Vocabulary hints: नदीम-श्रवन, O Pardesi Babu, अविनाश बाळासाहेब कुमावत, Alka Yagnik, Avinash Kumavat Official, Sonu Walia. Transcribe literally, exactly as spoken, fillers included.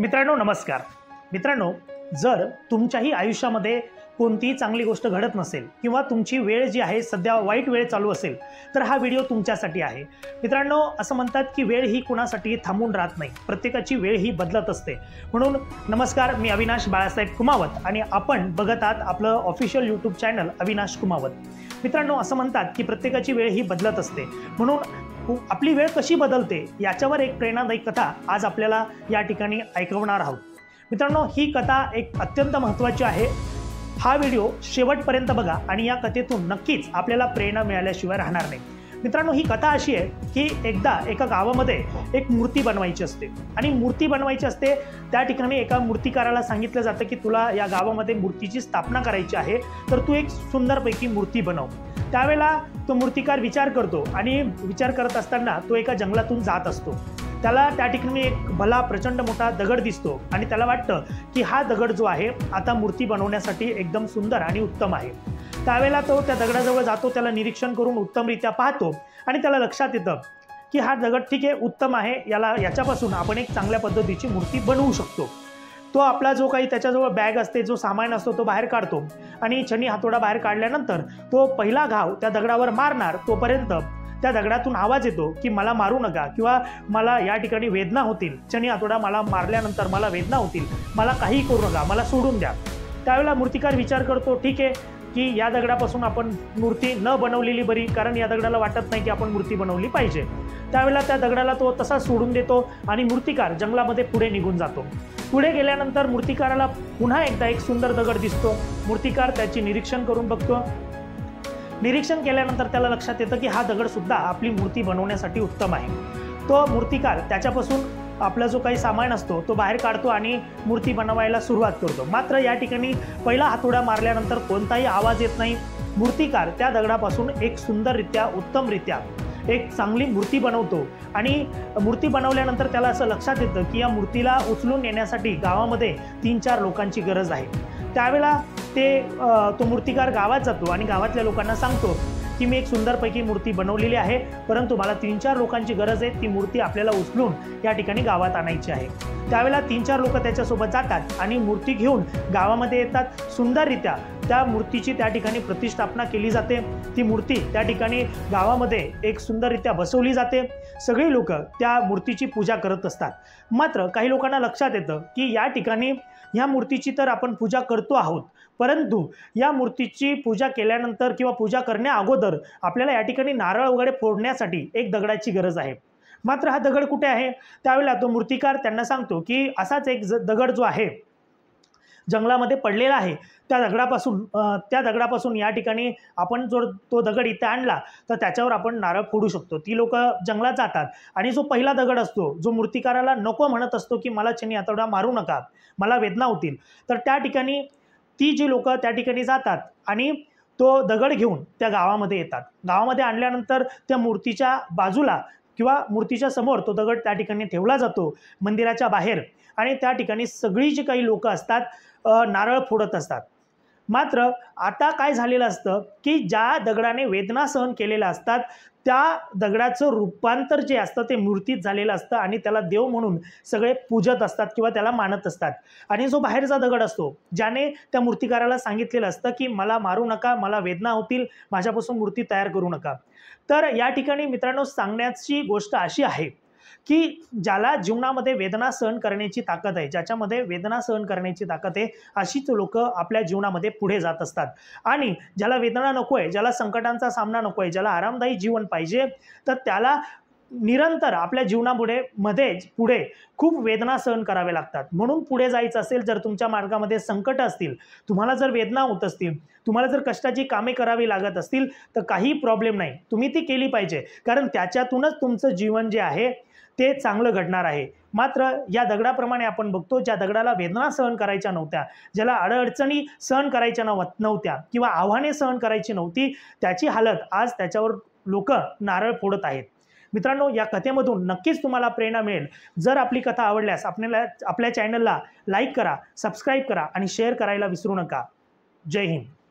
मित्रांनो नमस्कार। मित्रांनो जर तुमच्याही आयुष्यामध्ये कोणतीही चांगली गोष्ट घडत नसेल किंवा तुमची वेळ जी आहे सध्या वाईट वेळ चालू असेल तर हा व्हिडिओ तुमच्यासाठी आहे। मित्रांनो असं म्हणतात की वेळ ही कुणासाठीही थांबून राहत नाही, प्रत्येकाची वेळ ही बदलत असते। म्हणून नमस्कार, मी अविनाश बाळासाहेब कुमावत आणि आपण बघत आहात आपलं official YouTube channel Avinash Kumawat. मित्रांनो असं म्हणतात की प्रत्येकाची वेळ ही बदलत असते, म्हणून आपली वेळ कशी बदलते याच्यावर एक प्रेरणादायी कथा आज आपल्याला या ठिकाणी ऐकवणार आहोत। मित्रांनो ही कथा एक अत्यंत महत्त्वाची आहे। हा व्हिडिओ शेवटपर्यंत बघा आणि या कथेतून नक्कीच आपल्याला प्रेरणा मिळाल्याशिवाय राहणार नाही। मित्रांनो ही कथा अशी आहे की एकदा एका गावामध्ये एक मूर्ती बनवायची असते आणि मूर्ती बनवायची असते त्या ठिकाणी एका मूर्तिकाराला सांगितलं जातं की तुला या गावामध्ये मूर्तीची स्थापना करायची आहे, तर तू एक सुंदरपैकी मूर्ती बनव। त्यावेळेला तो मूर्तिकार विचार करतो आणि विचार करत असताना तो एका जंगलातून जात असतो। त्याला त्या ठिकाणी एक भला प्रचंड मोठा दगड दिसतो आणि त्याला वाटतं की हा दगड जो आहे आता मूर्ती बनवण्यासाठी एकदम सुंदर आणि उत्तम आहे। त्यावेळेला तो त्या दगडाजवळ जातो, त्याला निरीक्षण करून उत्तमरित्या पाहतो आणि त्याला लक्षात येतं की हा दगड ठीक आहे, उत्तम आहे, याला याच्यापासून आपण एक चांगल्या पद्धतीची मूर्ती बनवू शकतो। तो आपला जो काही त्याच्याजवळ बॅग असते, जो सामान असतो तो बाहेर काढतो आणि छणी हातोडा बाहेर काढल्यानंतर तो पहिला घाव त्या दगडावर मारणार तोपर्यंत त्या दगडातून आवाज येतो की मला मारू नका किंवा मला या ठिकाणी वेदना होतील, छणी हातोडा मला मारल्यानंतर मला वेदना होतील, मला काही करू नका, मला सोडून द्या। त्यावेळेला मूर्तिकार विचार करतो ठीक आहे की या दगडापासून आपण मूर्ती न बनवलेली बरी, कारण या दगडाला वाटत नाही की आपण मूर्ती बनवली पाहिजे। त्यावेळेला त्या दगडाला तो तसाच सोडून देतो आणि मूर्तिकार जंगलामध्ये पुढे निघून जातो। पुढे गेल्यानंतर मूर्तिकाराला पुन्हा एकदा एक सुंदर दगड दिसतो। मूर्तिकार त्याची निरीक्षण करून बघतो, निरीक्षण केल्यानंतर त्याला लक्षात येतं की हा दगडसुद्धा आपली मूर्ती बनवण्यासाठी उत्तम आहे। तो मूर्तिकार त्याच्यापासून आपला जो काही सामान असतो तो बाहेर काढतो आणि मूर्ती बनवायला सुरुवात करतो। मात्र या ठिकाणी पहिला हातोडा मारल्यानंतर कोणताही आवाज येत नाही। मूर्तिकार त्या दगडापासून एक सुंदररित्या उत्तमरित्या एक चांगली मूर्ती बनवतो आणि मूर्ती बनवल्यानंतर त्याला असं लक्षात येतं की या मूर्तीला उचलून नेण्यासाठी गावामध्ये तीन चार लोकांची गरज आहे। त्यावेळेला ते तो मूर्तिकार गावात जातो आणि गावातल्या लोकांना सांगतो की मी एक सुंदरपैकी मूर्ती बनवलेली आहे, परंतु मला तीन चार लोकांची गरज आहे, ती मूर्ती आपल्याला उचलून या ठिकाणी गावात आणायची आहे। त्यावेळेला तीन चार लोक त्याच्यासोबत जातात आणि मूर्ती घेऊन गावामध्ये येतात। सुंदररित्या त्या मूर्तीची त्या ठिकाणी प्रतिष्ठापना केली जाते। ती मूर्ती त्या ठिकाणी गावामध्ये एक सुंदररित्या बसवली जाते। सगळी लोक त्या मूर्तीची पूजा करत असतात। मात्र काही लोकांना लक्षात येतं की या ठिकाणी ह्या मूर्तीची तर आपण पूजा करतो आहोत, परंतु या मूर्तीची पूजा केल्यानंतर किंवा पूजा करण्या अगोदर आपल्याला या ठिकाणी नारळ वगैरे फोडण्यासाठी एक दगडाची गरज आहे, मात्र हा दगड कुठे आहे? त्यावेळेला तो मूर्तिकार त्यांना सांगतो की असाच एक दगड जो आहे जंगलामध्ये पडलेला आहे, त्या दगडापासून त्या दगडापासून या ठिकाणी आपण जो तो दगड इथे आणला तर त्याच्यावर आपण नारळ फोडू शकतो। ती लोक जंगलात जातात आणि जो पहिला दगड असतो जो मूर्तिकाराला नको म्हणत असतो की मला छेनी हातोडा मारू नका, मला वेदना होतील, तर त्या ठिकाणी ती जी लोक त्या ठिकाणी जातात आणि तो दगड घेऊन त्या गावामध्ये येतात। गावामध्ये आणल्यानंतर त्या मूर्तीच्या बाजूला किंवा मूर्तीच्या समोर तो दगड त्या ठिकाणी ठेवला जातो मंदिराच्या बाहेर आणि त्या ठिकाणी सगळी जी काही लोकं असतात नारळ फोडत असतात। मात्र आता काय झालेलं असतं की ज्या दगडाने वेदना सहन केलेल्या असतात त्या दगडाचं रूपांतर जे असतं ते मूर्तीत झालेलं असतं आणि त्याला देव म्हणून सगळे पूजत असतात किंवा त्याला मानत असतात। आणि जो बाहेरचा दगड असतो ज्याने त्या मूर्तिकाराला सांगितलेलं असतं की मला मारू नका, मला वेदना होतील, माझ्यापासून मूर्ती तयार करू नका। तर या ठिकाणी मित्रांनो सांगण्याची गोष्ट अशी आहे की ज्याला जीवनामध्ये वेदना सहन करण्याची ताकद आहे, ज्याच्यामध्ये वेदना सहन करण्याची ताकद आहे, अशीच लोकं आपल्या जीवनामध्ये पुढे जात असतात। आणि ज्याला वेदना नको आहे, ज्याला संकटांचा सामना नको आहे, ज्याला आरामदायी जीवन पाहिजे, तर त्याला निरंतर आपल्या जीवनापुढे मध्येच पुढे खूप वेदना सहन कराव्या लागतात। म्हणून पुढे जायचं असेल, जर तुमच्या मार्गामध्ये संकट असतील, तुम्हाला जर वेदना होत असतील, तुम्हाला जर कष्टाची कामे करावी लागत असतील, तर काही प्रॉब्लेम नाही, तुम्ही ती केली पाहिजे, कारण त्याच्यातूनच तुमचं जीवन जे आहे ते चांगलं घडणार आहे। मात्र या दगडाप्रमाणे आपण बघतो, ज्या दगडाला वेदना सहन करायच्या नव्हत्या, ज्याला अडअडचणी सहन करायच्या नव्हत्या किंवा आव्हाने सहन करायची नव्हती, त्याची हालत आज त्याच्यावर लोक नारळ फोडत आहेत। मित्रांनो या कथेमधून नक्कीच तुम्हाला प्रेरणा मिळेल। जर आपली कथा आवडल्यास आपल्याला आपल्या चॅनलला लाईक करा, सबस्क्राईब करा आणि शेअर करायला विसरू नका। जय हिंद।